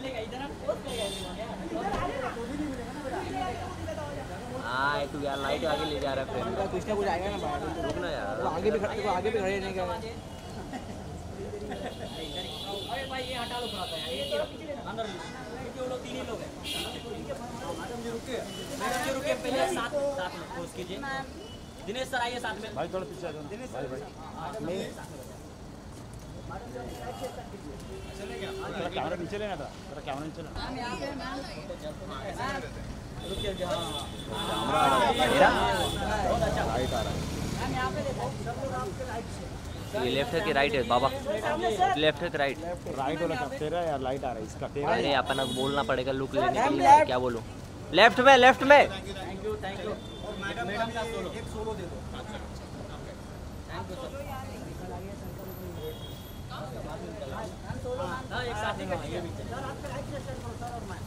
हाँ तू यार लाइट आगे ले जा रहा है फ्रेंड कुछ ना कुछ आएगा ना रुकना यार आगे भी खड़े नहीं क्या अरे भाई ये हटा लो पराठा यार ये अंदर क्योंकि वो लोग तीन ही लोग हैं मैडम जी रुकिए पहले साथ में कोशिश कीजिए दिनेश सर आइए साथ में भाई थोड़ा पीछे आ जाओ दिनेश सर भाई कैमरा नीचे लेना था तेरा कैमरा नीचे लेना रुकिए क्या बहुत अच्छा राइट आ रहा है मैम यहां पे देखो सब लोग आपके राइट से ये लेफ्ट है कि राइट है बाबा लेफ्ट है कि राइट राइट वाला का तेरा यार लाइट आ रहा है इसका तेरा अरे अपन को बोलना पड़ेगा लुक लेने के लिए क्या बोलूं लेफ्ट में थैंक यू और मैडम का सोलो एक सोलो दे दो थैंक यू सर हां एक साथी का ये भी सर आपका राइट से सर और मैं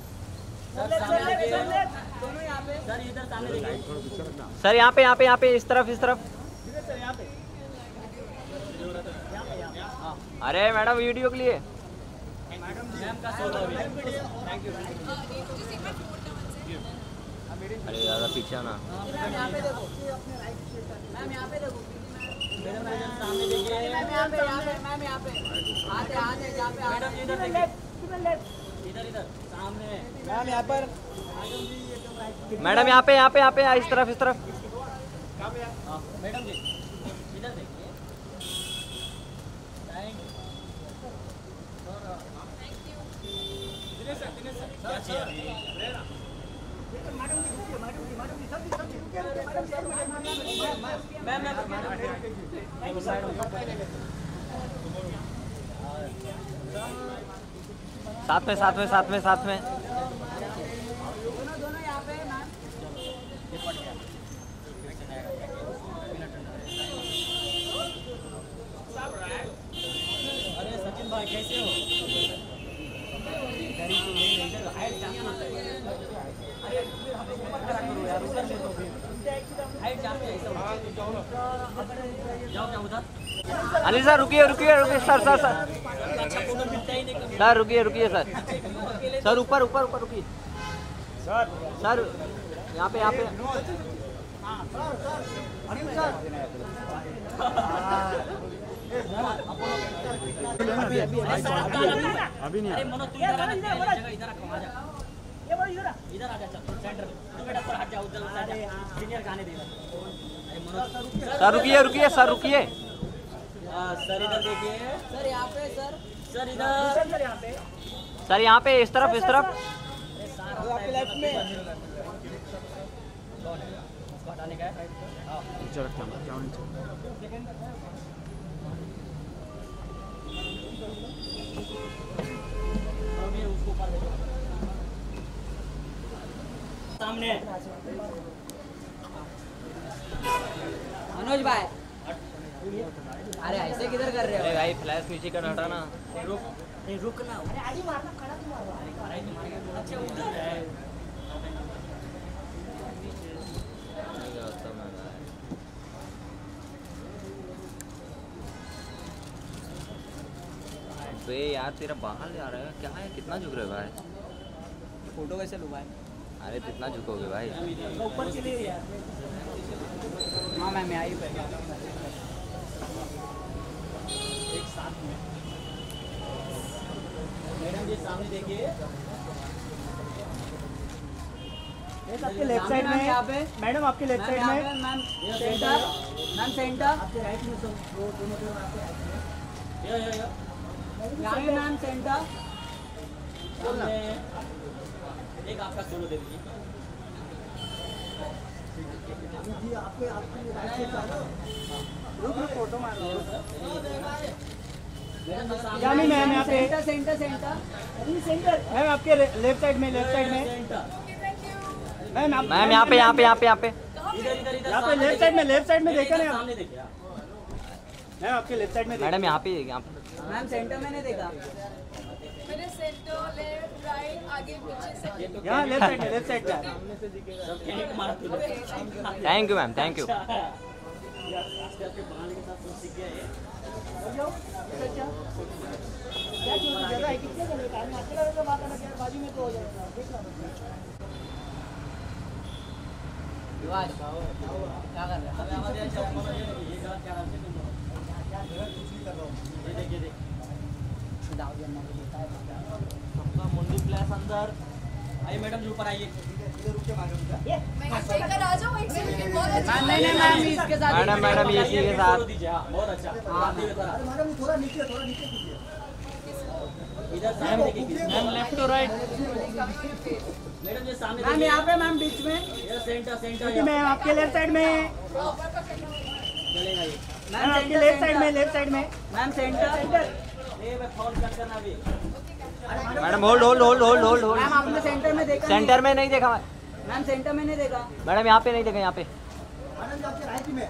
सर यहाँ पे इस तरफ अरे मैडम वीडियो के लिए अरे ज़्यादा पीछा ना इधर सामने मैम यहाँ पर मैडम यहाँ पे इस तरफ मैडम जी इधर देखिए मैडम साथ में दोनों यहाँ पे मैम ये पड़ गया सब राइट अरे सचिन भाई कैसे हो इधर ही तो इधर हाइट जाना है अरे हम ऊपर खड़ा करो यार ऊपर से तो हाइट जाते हैं सब हां जाओ जाओ क्या उधर अनिल सर रुकिए सर सर रुकिए सर ऊपर रुकिए सर यहाँ पे अभी नहीं इधर आ जा सेंटर में बेटा थोड़ा हट जाओ सीनियर गाने देगा सर रुकिए सर इधर देखिए सर यहाँ पे सर यहाँ पे इस तरफ आपके लेफ्ट में हटाने का है सामने मनोज भाई अरे ऐसे किधर कर रहे हो अरे भाई फ्लैश म्यूजिक हटाना रुकना अरे आगे मारना खड़ा तुम मारो अच्छा उधर है बे यार तेरा बाहर जा रहा है क्या है कितना झुक रहे भाई फोटो कैसे लूं भाई अरे कितना झुकोगे भाई ऊपर के लिए यार हां मैम आई पे एक साथ में मैडम जी सामने देखिए आपके लेफ्ट साइड में यहाँ पे मैडम आपके लेफ्ट साइड में मैम सेंटर आपके राइट में दो दोनों आपके यहाँ पे मैम सेंटर एक आपका सोलो दे दीजिए आपके राइट साइड का फोटो मारो जानी मैम यहाँ पे सेंटर मैम आपके लेफ्ट साइड में मैम आप मैम यहाँ पे लेफ्ट साइड में देखा ना मैम आपके लेफ्ट साइड में मैडम यहाँ पे मैम सेंटर मैंने देखा मेरे सेंटर लेफ्ट राइट आगे पीछे से यहाँ left side thank you ma'am thank you के साथ सीख गया है क्या जगह मुंडी प्लेस अंदर आई मैडम जो ऊपर आइए मैडम मैडम इसी के साथ बहुत अच्छा मैडम थोड़ा नीचे कीजिए इधर सामने कीजिए मैम लेफ्ट और राइट मैडम ये सामने मैम यहाँ पे मैम बीच में ये सेंटर सेंटर मैम आपके लेफ्ट साइड में चलेगा ये मैम आपके लेफ्ट साइड में मैम सेंटर सेंटर ये मैं फोन कर करना अभी madam hold hold hold hold hold hold ma'am आपने सेंटर में देखा सेंटर में नहीं देखा मैम सेंटर में नहीं देखा मैडम यहाँ पे नहीं देखा यहाँ पे मैडम आपके राइट में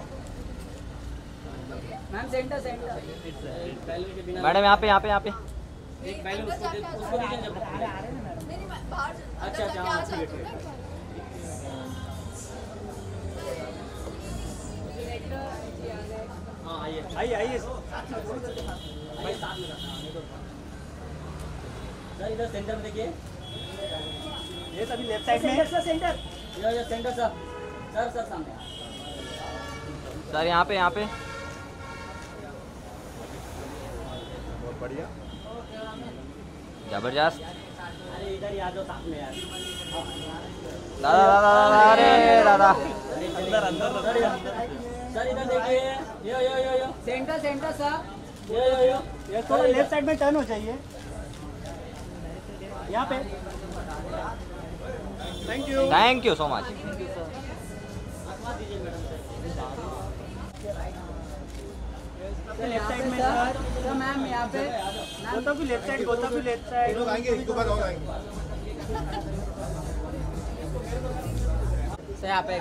मैम सेंटर सेंटर मैडम यहाँ पे एक बैलून उसको नीचे जब नहीं बाहर अच्छा अच्छा हां आइए आइए आइए भाई साथ में रखना इधर सेंटर में देखिए ये सभी लेफ्ट साइड में सेंटर इधर सेंटर सर सर सर सामने सर यहाँ पे बहुत बढ़िया जबरदस्त अरे इधर याद हो साथ में यार दादा दादा अरे दादा अंदर अंदर सर इधर देखिए yo yo yo yo centre centre sir yo yo yo ये थोड़ा लेफ्ट साइड में टर्न हो जाइए यहाँ पे thank you so much left side में सर मैम यहाँ पे लेफ्ट साइड लोग आएंगे सर यहाँ पे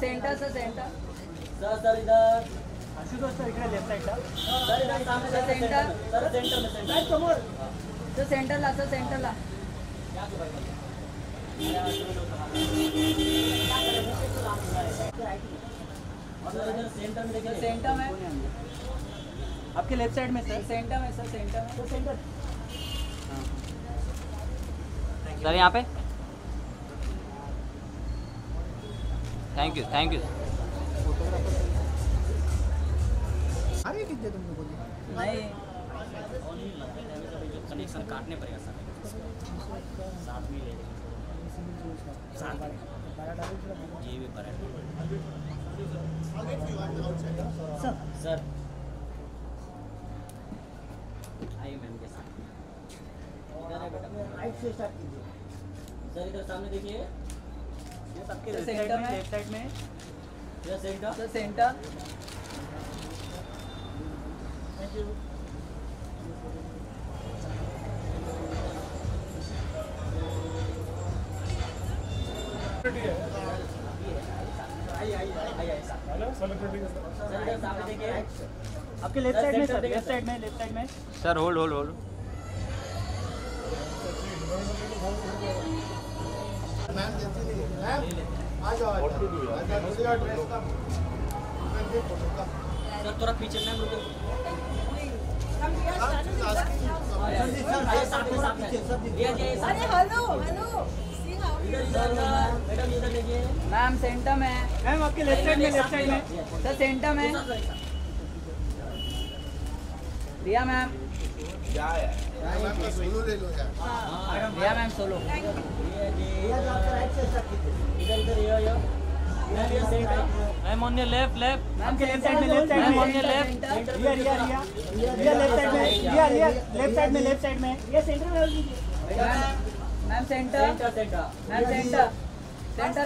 centre sir centre sir sir इधर आशुतोष सर इधर लेफ्ट साइड सर इधर सामने से सेंटर सर सेंटर में सेंटर राइट कमोर सर सेंटर ला क्या कर और इधर सेंटर में देखिए सेंटर में आपके लेफ्ट साइड में सर सेंटर में सर सेंटर हां सर यहां पे थैंक यू अरे कितने तुमने बोली नहीं कनेक्शन काटने पड़ेगा सर साथ में ले साथ में ये भी पराठा सर सर आई मैम के साथ इधर है बेटा राइट से स्टार्ट कीजिए सर इधर सामने देखिए ये सबके लेफ्ट साइड में ये सेंटर सर सेंटर आपके लेफ्ट साइड में sir hold hold hold sir थोड़ा पीछे मैम मैम सेंटर में मैम आपके लेफ्ट साइड में सर सेंटर में Riya ma'am Riya ma'am solo ma'am on your left ma'am left side में ma'am on your left Riya Riya Riya left side में ये सेंटर में होगी मैम सेंटर मैम सेंटर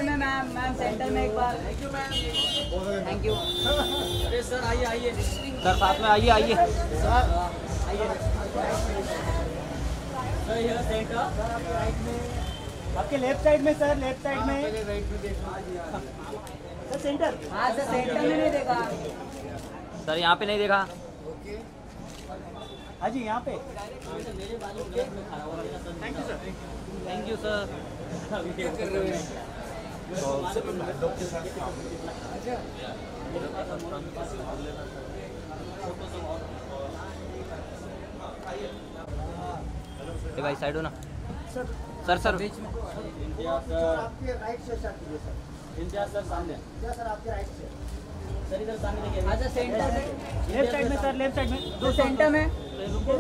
में मैम सेंटर में एक बार thank you ma'am thank you अरे सर आइए आइए सर साथ में आइए आइए सर आइए सर यहाँ सेंटर आपके राइट में आपके लेफ्ट साइड में सर लेफ्ट साइड में सर सेंटर हाँ सर सेंटर में नहीं देखा सर यहाँ पे नहीं देखा ओके हाजी यहाँ पे थैंक यू सर ये भाई साइड हो ना सर सर बीच में आपके राइट से सर इंतजार सर सामने सर आपके राइट से सर इधर सामने देखिए अच्छा सेंटर में लेफ्ट साइड में सर लेफ्ट साइड में दो सेंटर में रुको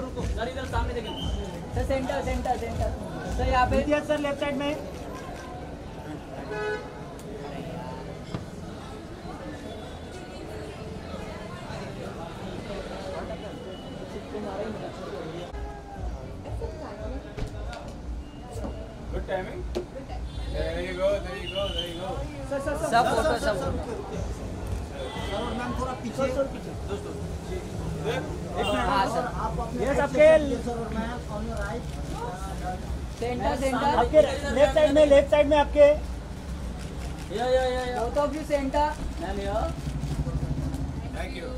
रुको सर इधर सामने देखिए sir centre centre centre sir यहाँ पे इंतजार सर लेफ्ट साइड में Good timing. There you go, there you go, there you go. सब फोटो सब फोटो. सर और मैम थोड़ा पीछे दोस्तों. हाँ सर. ये सबके सर और ma'am on your right. Centre centre. आपके लेफ्ट साइड में आपके. Yeah. Both of you centre. Ma'am या. Thank you.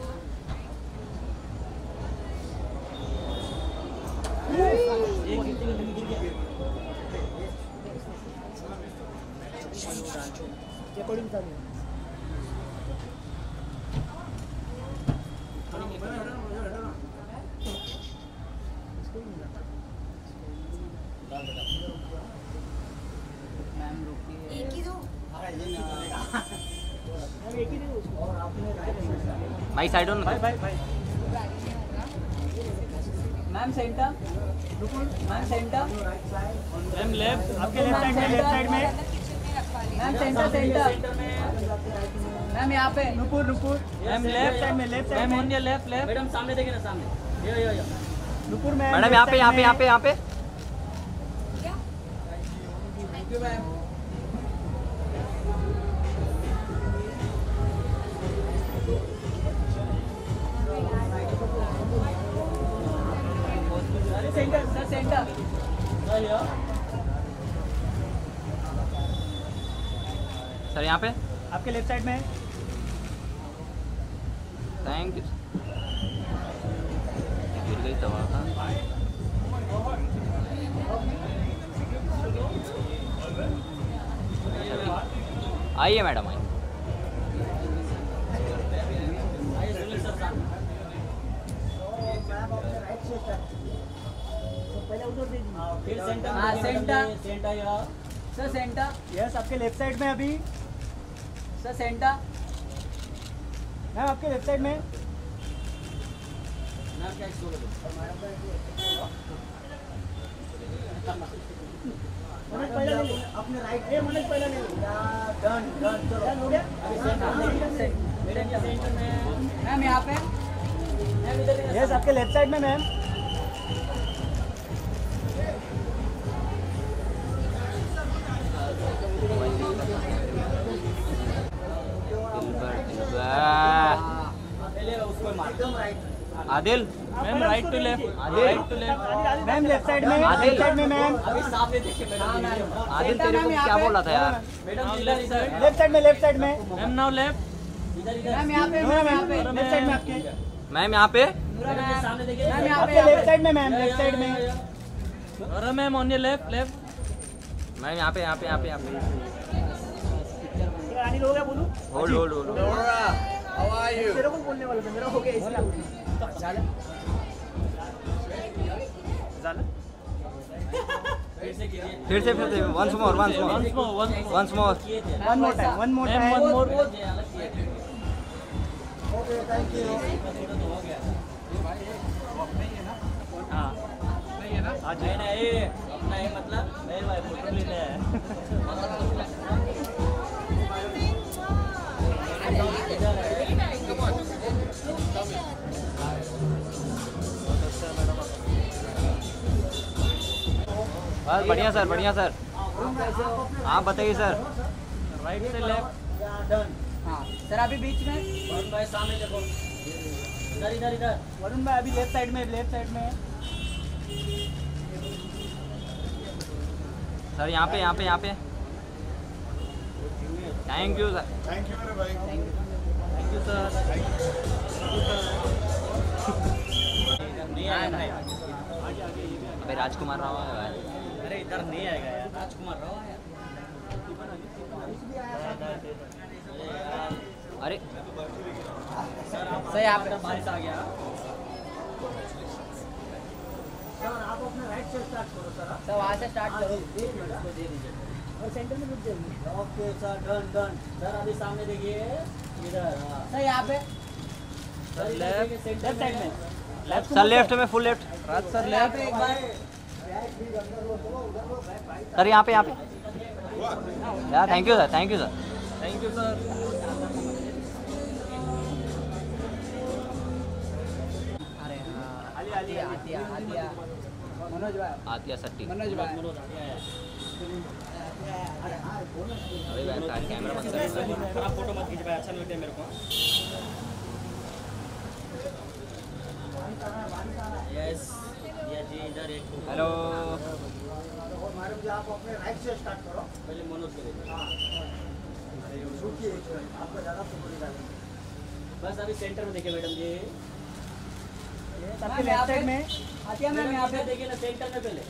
रिकॉर्डिंग कर रहे हैं मैम रोकी है एक ही दो अरे एक ही दो और आपने माय साइड ऑन भाई भाई भाई मैम सेंटर रुको मैम सेंटर मैम लेफ्ट आपके लेफ्ट साइड में मैम सेंटर सेंटर मैम यहाँ पे Nupur Nupur ma'am left side में ओनली लेफ्ट लेफ्ट मैडम सामने देखिए ना सामने yo yo yo Nupur ma'am madam यहाँ पे यहाँ पे यहाँ पे यहाँ पे क्या thank you ma'am centre sir centre yo sir यहाँ पे आपके लेफ्ट साइड में थैंक यू गिर गई दवा था आइए मैडम आइए centre centre sir centre yes आपके लेफ्ट साइड में अभी सर सेंटर मैम आपके लेफ्ट साइड में अपने राइट में मनोज पहला ले डन डन चलो हो गया मैडम ये सेंटर में मैम यहाँ पे मैम इधर यस आपके लेफ्ट साइड में ma'am Adil ma'am right to left ma'am left side में आदिल साइड में मैम अभी सामने देखिए मैडम आदिल तेरे को क्या बोला था यार मैडम लेफ्ट साइड में मैम नाउ लेफ्ट इधर इधर मैम यहाँ पे लेफ्ट साइड में आपके मैम यहाँ पे सामने देखिए मैम यहाँ पे लेफ्ट साइड में मैम लेफ्ट साइड में और ma'am on your left left ma'am यहाँ पे यहाँ पे यहाँ पे यहाँ पे आदिल हो गया बोलूं hold hold hold how are you तेरे को बोलने वाला था मेरा हो गया इसलिए फिर से once more one more okay thank you हां नहीं है ना आज नहीं ये अपना है मतलब मेरे भाई फोटो लेना है बस बढ़िया सर आप बताइए सर राइट से लेफ्ट डन हाँ सर अभी बीच में वरुण भाई सामने देखो इधर इधर इधर वरुण भाई अभी लेफ्ट साइड में सर यहाँ पे thank you sir thank you मेरे भाई थैंक यू सर अबे राजकुमार राव आया है अरे इधर नहीं आएगा यार राजकुमार राव आया अरे सही आप बारिश आ गया सर, आप अपना राइट से स्टार्ट करो सर, आप सर वहाँ से स्टार्ट करो, एक मिनट आपको दे दीजिए और सेंटर में रुक जाइए। Okay sir done done sir, अभी सामने देखिए इधर सर, यहाँ पे सर लेफ्ट साइड में लेफ्ट सर, लेफ्ट में full left right sir, left एक बार सर यहाँ पे, यहाँ पे यार। Thank you sir, thank you sir, thank you sir. Atiya Atiya Atiya Manoj भाई, आतिया सट्टी मनोज भाई, मनोज अरे भाई का कैमरा मत कर, आप फोटो मत खींच भाई, अच्छा नहीं लगता है मेरे को। यस ये जी इधर एक हेलो मारो जी, आप अपने राइट से स्टार्ट करो, पहले मनोज को देखो। हां रुकिए, आपको ज्यादा फोकस डालना बस, अभी सेंटर में देखिए मैडम जी, सबके लेफ्ट साइड में आतिया मैम, यहाँ पे देखिए ना सेंटर में पहले,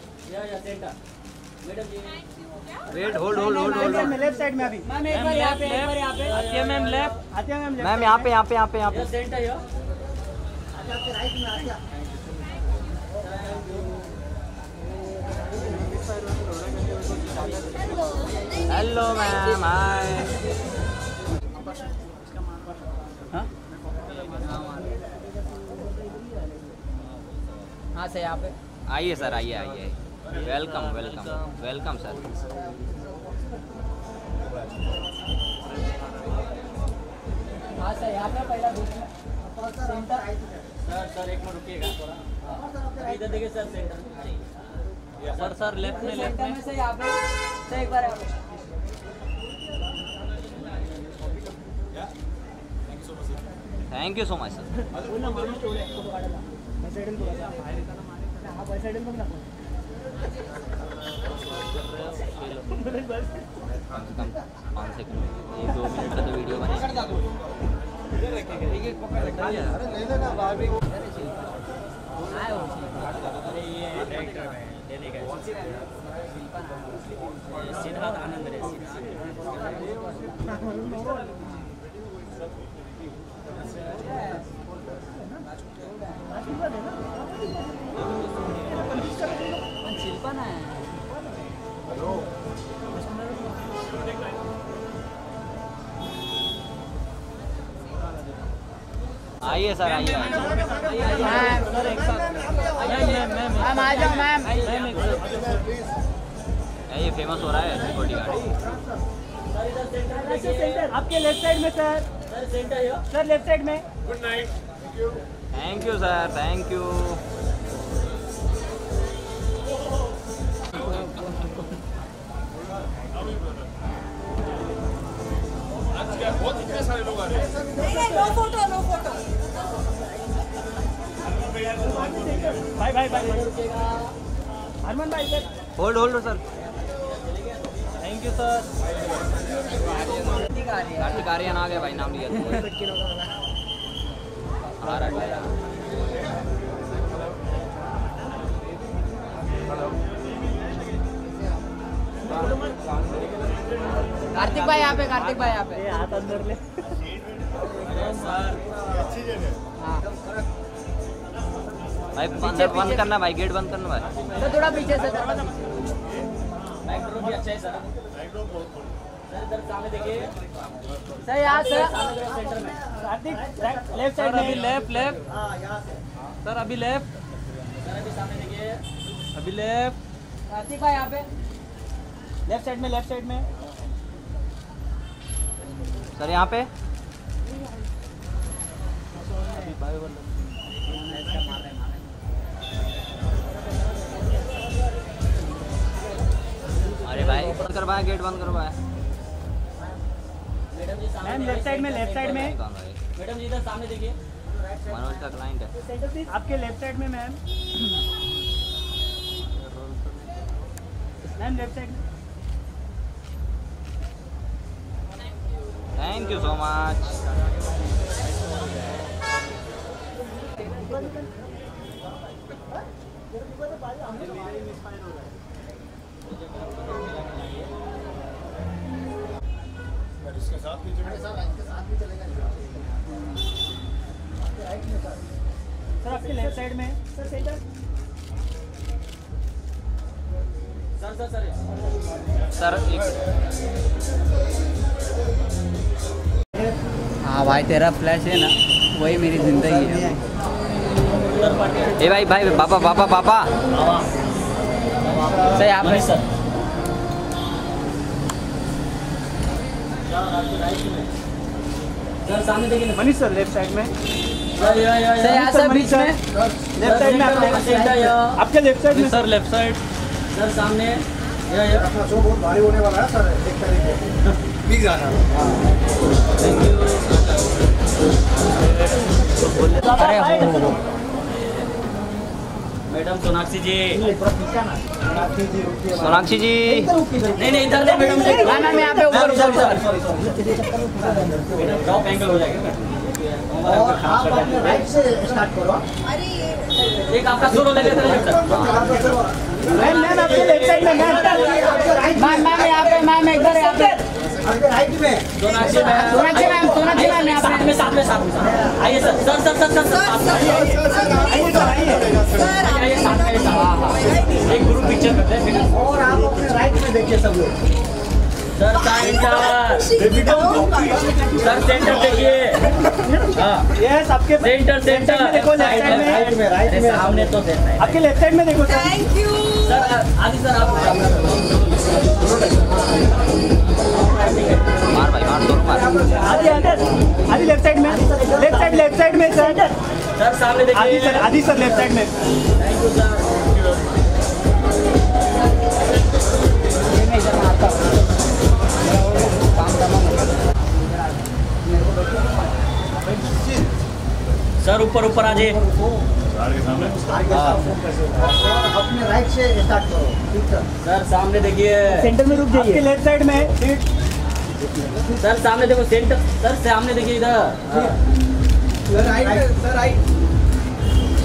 या centre madam ji wait hold hold hold hold, left side में अभी मैम एक बार यहाँ पे, एक बार यहाँ पे Atiya ma'am left, Atiya ma'am ma'am यहाँ पे, यहाँ पे यहाँ पे यहाँ पे सेंटर है आतिया आपके राइट में, आतिया हेलो मैम हाय। हाँ हाँ सर यहाँ पे आइए सर, आइए आइए, वेलकम वेलकम वेलकम सर। हाँ सर यहाँ पे पहला सेंटर सर, सर एक मिनट रुकिएगा, इधर देखिए sir centre sir, sir left में, लेफ्ट में से यहाँ पे सर एक बार thank you so much sir. Siddharth Anand रे आइए सर, आइए मैम सर एक साथ, आइए मैम मैम आ जाओ मैम, ये फेमस हो रहा है छोटी गाड़ी आपके लेफ्ट साइड में सर, सर लेफ्ट साइड में। Good night, thank you sir, thank you. आज क्या बहुत इतने सारे लोग आ रहे हैं, नो फोटो नो फोटो, भाई भाई भाई हरमन भाई sir hold hold sir, thank you sir. Kartik Aaryan आ गए भाई, नाम लिया आ रहा है। कार्तिक भाई यहाँ पे, कार्तिक भाई यहाँ पे हाथ अंदर ले भाई, बंद करना भाई, गेट बंद करना भाई सर, थोड़ा पीछे से सर, बैक रोड भी अच्छा है सर, बैक रोड बहुत सर सामने देखिए सर, यहाँ सर सेंटर में कार्तिक लेफ्ट साइड में, अभी लेफ्ट लेफ्ट हाँ यहाँ से सर, अभी लेफ्ट सर, अभी सामने देखिए अभी लेफ्ट कार्तिक भाई यहाँ पे लेफ्ट साइड में, लेफ्ट साइड में सर यहाँ पे अरे भाई बंद करवाया, गेट बंद करवाया मैम, लेफ्ट साइड में, लेफ्ट साइड में मैडम जी इधर सामने देखिए, मनोज का क्लाइंट है आपके लेफ्ट साइड में मैम, मैम लेफ्ट साइड में। Thank you so much. और इसके साथ भी चलेगा राइट में सर। सर आपके लेफ्ट साइड में sir centre sir sir sir sir एक हाँ भाई तेरा फ्लैश है ना वही मेरी जिंदगी है। ए भाई भाई पापा पापा पापा सर आप सर सामने देखिए मनीष सर लेफ्ट साइड में सर बीच में लेफ्ट साइड में आपके लेफ्ट साइड में सर लेफ्ट साइड सर सामने शो बहुत भारी होने वाला है सर एक तरीके जाना। मैडम सोनाक्षी जी सोनाक्षी जी नहीं नहीं इधर नहीं मैडम ना ना मैं पे ऊपर मैडम टॉप एंगल हो जाएगा और आप अपने राइट से स्टार्ट करो। अरे एक आपका सोलो ले लेते हैं मैम मैम आपके लेफ्ट साइड में मैम मैम मैं यहां पे मैम इधर है आपके राइट में सोनाक्षी मैम यहां पे मैं साथ में आइए sir sir sir sir sir एक ग्रुप पिक्चर करते हैं और आप अपने राइट में देखिए सब लोग सर सेंटर देखिए हां यस आपके सेंटर सेंटर देखो राइट में सामने तो देता है आपके लेफ्ट साइड में देखो सर। थैंक यू सर आदि सर आप मार भाई मार दो मार आदि आदि लेफ्ट साइड में सर सर सामने देखिए आदि सर लेफ्ट साइड में। थैंक यू सर मैं इधर आता हूं काम करना मेरे को सर ऊपर ऊपर आ जाइए अपने राइट से स्टार्ट करो ठीक है सर सामने देखिए सेंटर में रुक जाइए लेफ्ट साइड में सर सामने देखो सेंटर सर सामने देखिए इधर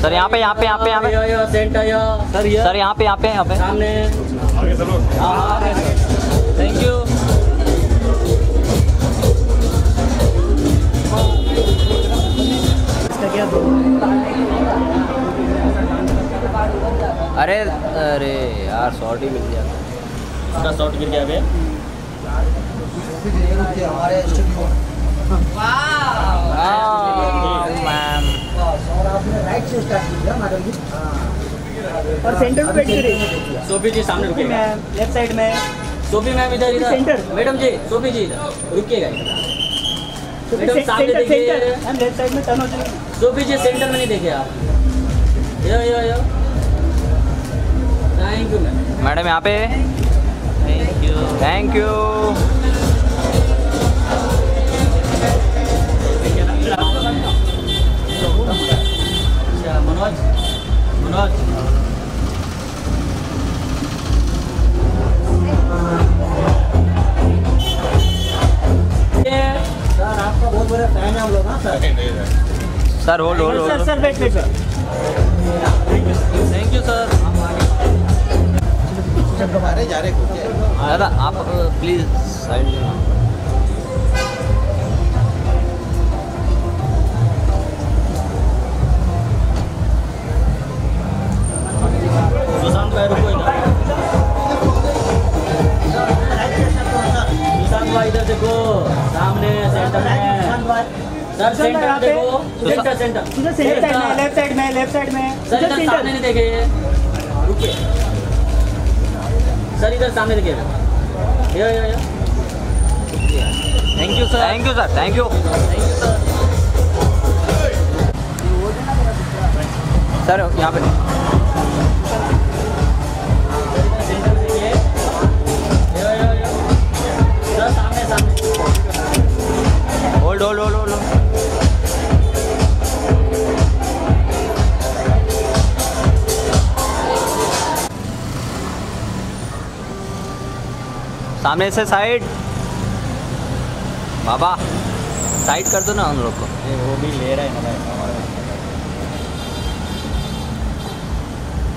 सर यहाँ पे सर यहाँ पे सामने आगे चलो। थैंक यू अरे अरे यार शॉर्ट ही मिल गया उसका शॉर्ट मिल गया अभी मैम और आपने राइट से स्टार्ट किया मैडम जी और सेंटर में बैठ के रहिए। सोफी जी सामने रुकिए मैम लेफ्ट साइड में सोफी मैम इधर centre madam ji Sophie ji रुकिएगा मैडम सामने देखिए मैम लेफ्ट साइड में टर्न हो जाइए सोफी जी सेंटर में नहीं देखिए आप yo thank you ma'am madam यहाँ पे thank you Manoj Manoj sir आपका बहुत बड़ा फैन है हम लोग ना sir sir hold hold sir sir बैठ ले सर। थैंक यू सर जा रहे दादा आप प्लीज साइड इधर देखो सामने सेंटर में सर सेंटर देखो सेंटर सेंटर सेंटर में लेफ्ट साइड में सर इधर सामने नहीं देखे रुकिए सर इधर सामने देखिए yo thank you sir sir यहाँ पे लो लो लो लो सामने से साइड बाबा साइड कर दो ना हम लोग को वो भी ले रहा है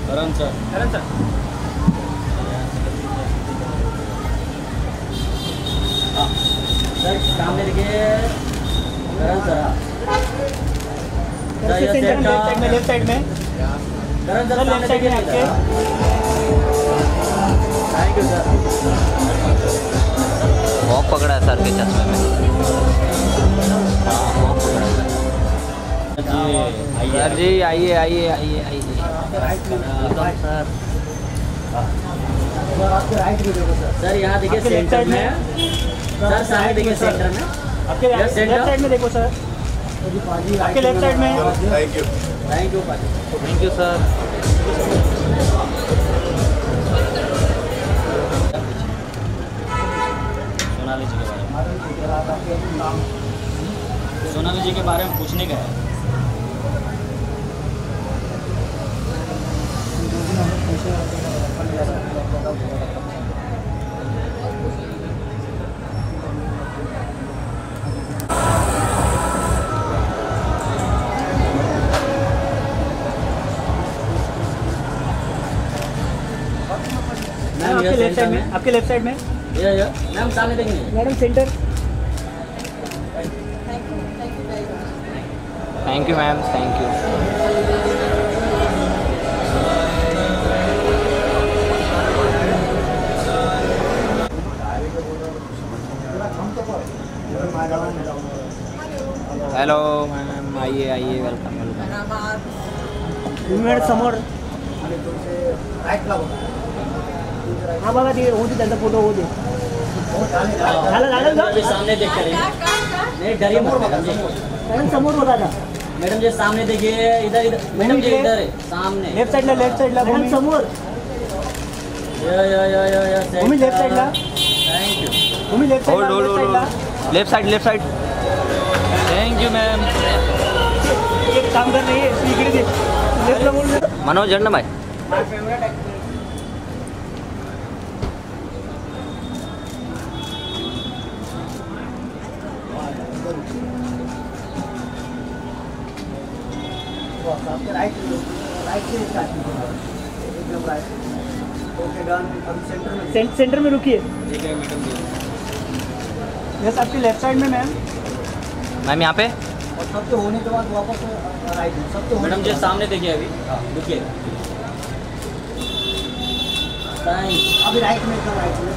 करण सर हाँ सामने देखिए लेफ्ट साइड में बहुत पकड़ा है सर के चश्मे में सर जी। आइए आइए आइए आइए सर, यहाँ देखिए सेंटर में सर, सामने देखिए सेंटर में आपके लेफ्ट साइड में देखो सर, आपके लेफ्ट साइड में। थैंक यू पाजी, thank you sir. Sonali ji के बारे में पूछने गए हैं। आपके लेफ्ट साइड में मैम, सामने देखेंगे madam centre. Thank you ma'am, thank you. Hello ma'am, आइए आइए, वेलकम वेलकम। समोर हाँ बाबा, ते होती त्यांचा फोटो होऊ दे, सामने देख कर समोर होता था मैडम जी। सामने देखिए, इधर इधर मैडम जी, इधर है सामने लेफ्ट साइडला मैडम समोर। तुम्ही लेफ्ट साइडला, थैंक यू। तुम्ही left side. Thank you ma'am. एक काम कर रही है मनोज झंडा भाई, सेंटर में रुकिए। यस, आपके लेफ्ट साइड में मैम यहाँ पे। और सब तो होने के बाद वापस राइट, सब तो मैडम जी सामने देखिए। अभी रुकिए, अभी राइट में, एकदम राइट में,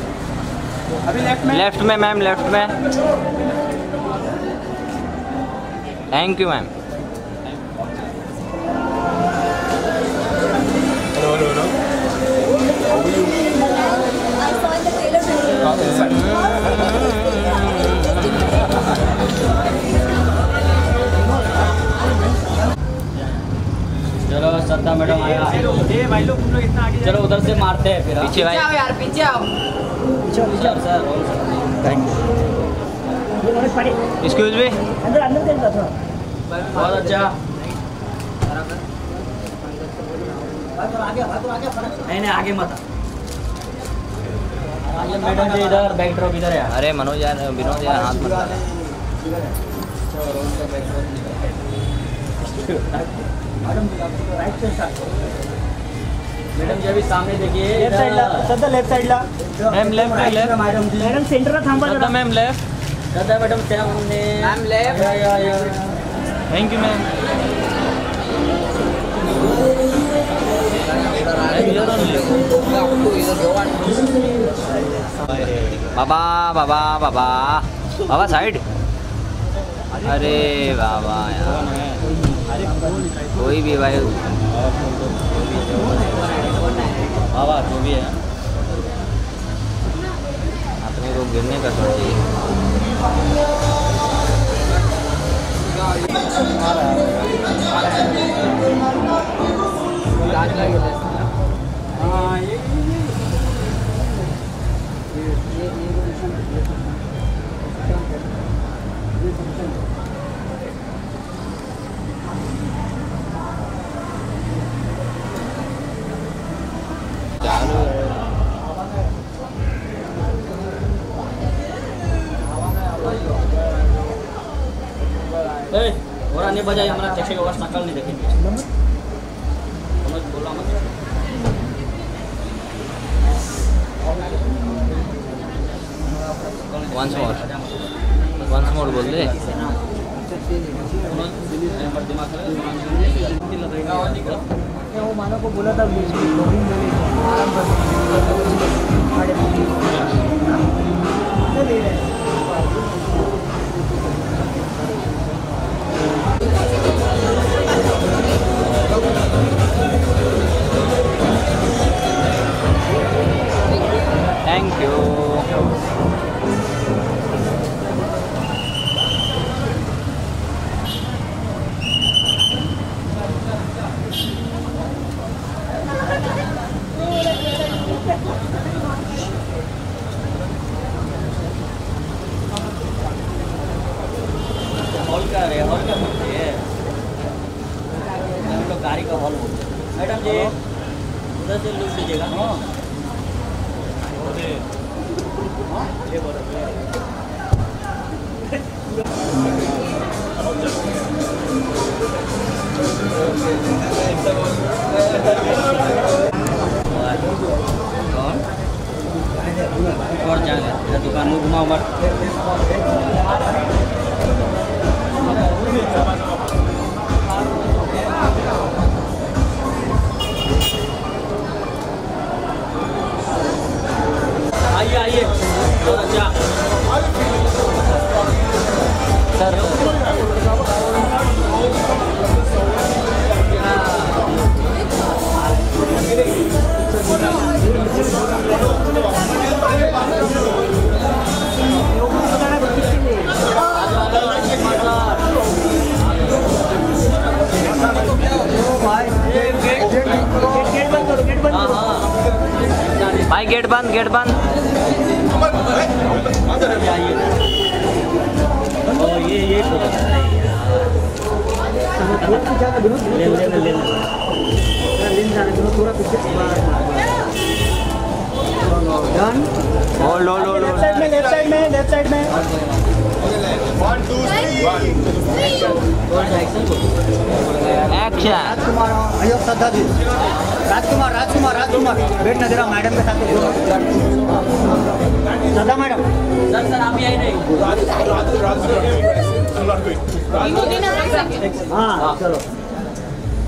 अभी लेफ्ट में मैम, लेफ्ट में। Thank you ma'am. चलो श्रद्धा मैडम आया, भाई लोग तुम लोग इतना आगे, चलो उधर से मारते हैं फिर। पीछे भाई, पीछे आओ sir. Thank you, excuse me. बहुत अच्छा, नहीं आगे मत, मैडम जी इधर बैकड्रॉप इधर है। अरे मनोज यार, विनोद यार, हाथ मत मैडम जी। अभी सामने देखिए, लेफ्ट साइडला मैम, लेफ्ट मैडम सेंटरला थांबा जरा मैम, दादा मैडम सामने ma'am left. Thank you ma'am. बाबा बाबा बाबा बाबा साइड। अरे बाबा यार, कोई भी भाई बाबा तो भी है, अपने को गिरने का सोचिए। और आने बजाय हमारा चेक का वर्ष नकल नहीं देखेंगे। once more बोल दे। वो मानो को बोला था थैंक यू। भाई गेट बंद, गेट बंद। ये लेफ्ट साइड में राजकुमार वेट न दे रहा मैडम के साथ। दादा मैडम सर आप ही आई नहीं राजकुमार। हाँ चलो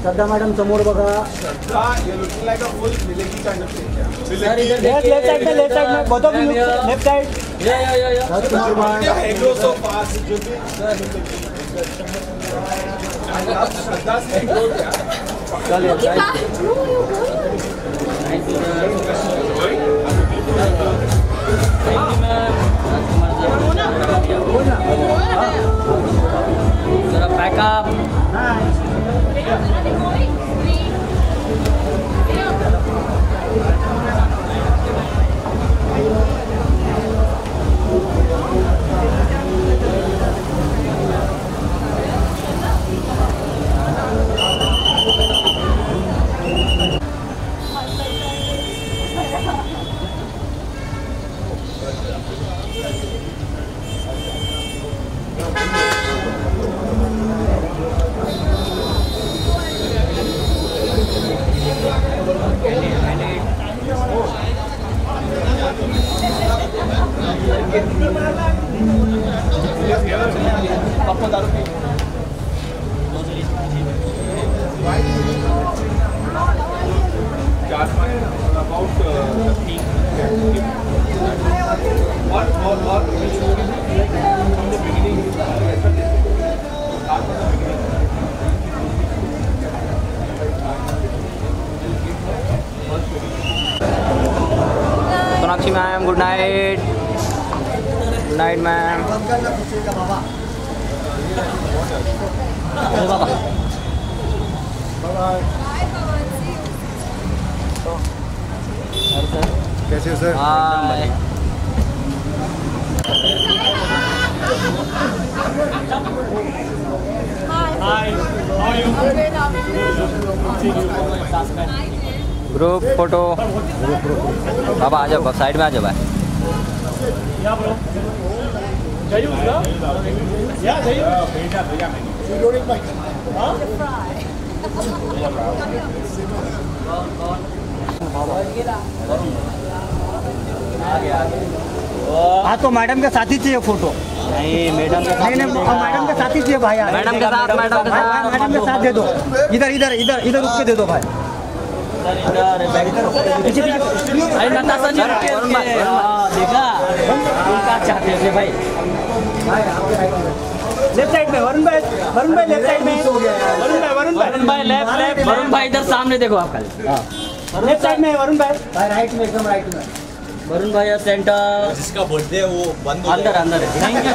सदा मैडम समोर बघा। लेफ्ट साइड में बताओ left side Sonakshi ma'am good night. Good night ma'am. कैसे हो सर? ग्रुप फोटो बाबा आ जाओ साइड में आ जाओ भाई। हाँ तो मैडम के साथ ही चाहिए फोटो। नहीं मैडम के साथ ही चाहिए भाई, मैडम के साथ दे दो। इधर इधर इधर इधर रुक के दे दो भाई। लेफ्ट साइड में वरुण भाई, वरुण भाई लेफ्ट साइड में, वरुण भाई लेफ्ट वरुण भाई इधर सामने देखो आपका लेफ्ट साइड में वरुण भाई, राइट में एकदम राइट में वरुण भाई सेंटर। जिसका बर्थडे वो बंद हो अंदर अंदर है। Thank you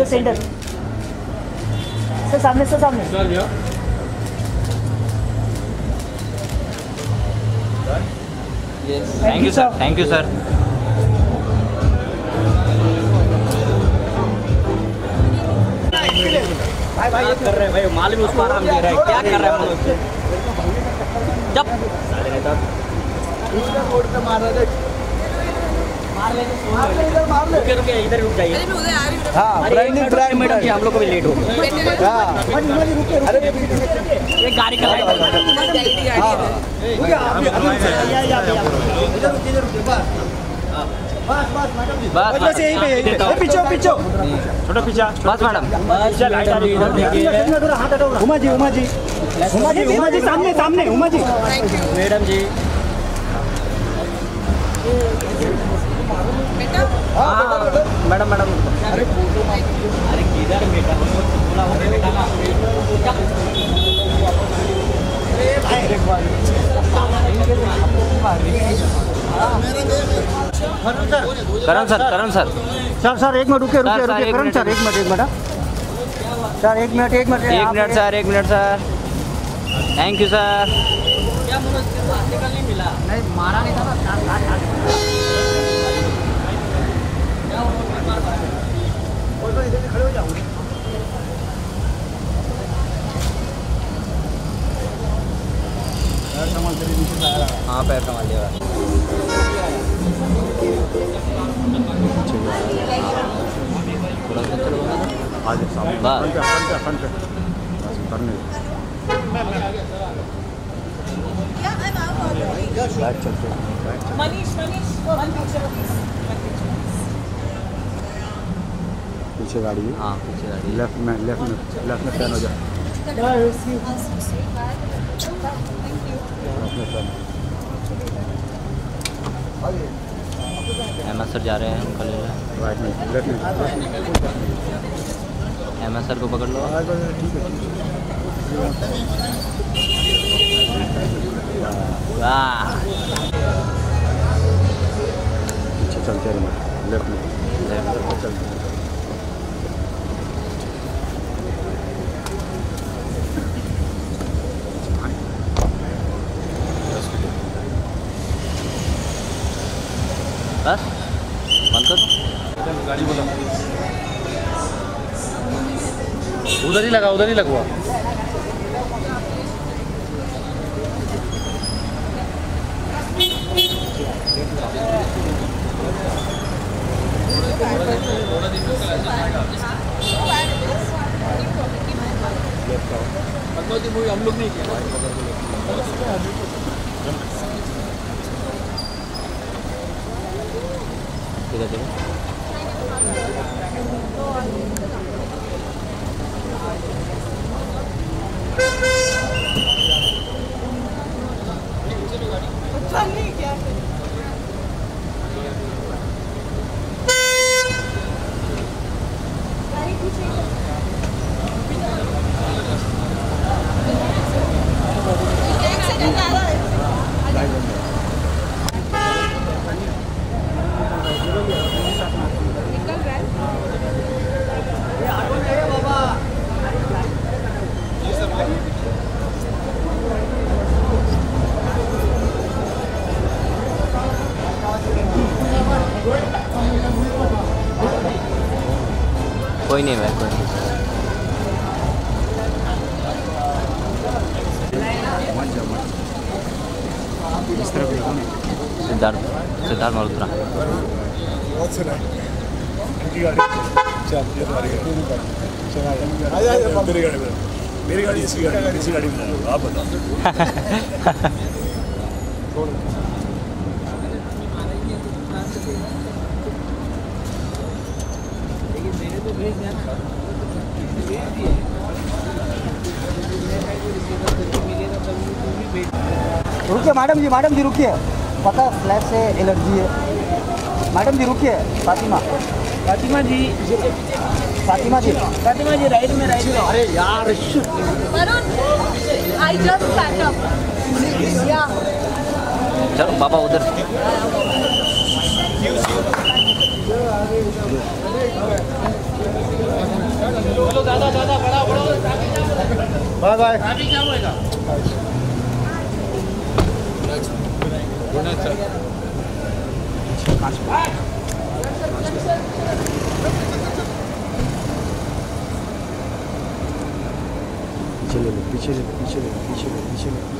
sir. Centre sir, सामने सर, सामने yes. Thank you sir, thank you sir. भाई भाई ये कर रहे हैं भाई, माल भी उसको आराम दे रहा है, क्या कर रहा है मनोज से जब इधर रुक जाइए। हाँ हम लोग को भी लेट हो गया गाड़ी का बस बस यही पे यही पीछे पीछे छोटा पीछा बस मैडम पीछे लाइट आ रही है। इधर थोड़ा हाथ हटाओ। हुमा जी हुमा जी हुमा जी हुमा जी सामने सामने Huma ji. Thank you madam ji. बेटा हां मैडम मैडम अरे फोटो माइक अरे किधर बेटा बोला हो बेटा अरे भाई एक बार मेरा करण सर सर सर एक मिनट रुके रुके रुके करण सर एक minute sir. Thank you sir. क्या मनोज तेरे को आने का नहीं मिला? नहीं मारा नहीं था ना क्या इधर खड़े हो जाओ। हाँ पैर संभाल लिया पीछे गाड़ी है। हाँ पीछे गाड़ी लेफ्ट में टर्न हो जाए। एम सर जा रहे हैं उनका ले रहे। एम सर को पकड़ लो। वाह पीछे चलते हैं लेफ्ट में चलते हैं। बस बंद कर दो। उधर ही लगा उधर ही लगवा। हम लोग नहीं कोई नहीं भाई कोई नहीं। सिद्धार्थ मल्होत्रा चल मेरी गाड़ी इसकी गाड़ी इसी गाड़ी में आप बताओ। रुकिए मैडम जी रुकिए, पता फ्लैश से एलर्जी है। मैडम जी रुकिए, फातिमा जी राइड में। अरे यार Varun, I just pack up. या चलो बाबा उधर चलो, दादा बड़ा भाई क्या होएगा। पीछे ले